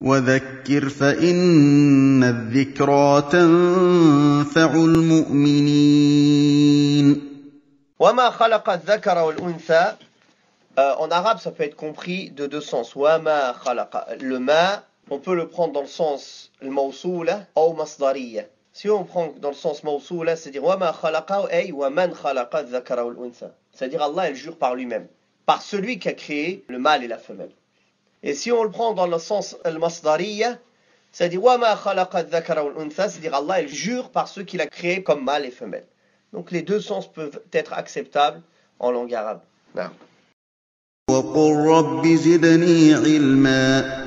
وذكر فإن الذكرى تنفع المؤمنين. وما خلق الذكر والأنثى. En arabe, ça peut être compris de deux sens. Wa ma khalaqa. Le ma, on peut le prendre dans le sens mawsoula ou masdariya. Si on prend dans le sens mawsoula, c'est-à-dire wa ma khalaqa ay wa man khalaqa dhakara wal unsa. C'est-à-dire Allah, il jure par lui-même, par celui qui a créé le mâle et la femelle. Et si on le prend dans le sens al-masdariya, c'est-à-dire wa ma khalaqa dhakara wal unsa, c'est-à-dire Allah, il jure par ceux qu'il a créé comme mâle et femelle. Donc les deux sens peuvent être acceptables en langue arabe. Non. وقل رب زدني علما